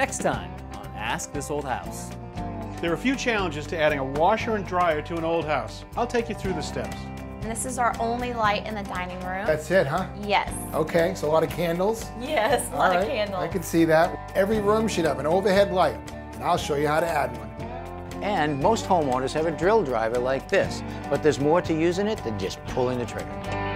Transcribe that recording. next time on Ask This Old House. There are a few challenges to adding a washer and dryer to an old house. I'll take you through the steps. And this is our only light in the dining room. That's it, huh? Yes. Okay, so a lot of candles? Yes, a lot of candles. I can see that. Every room should have an overhead light, and I'll show you how to add one. And most homeowners have a drill driver like this, but there's more to using it than just pulling the trigger.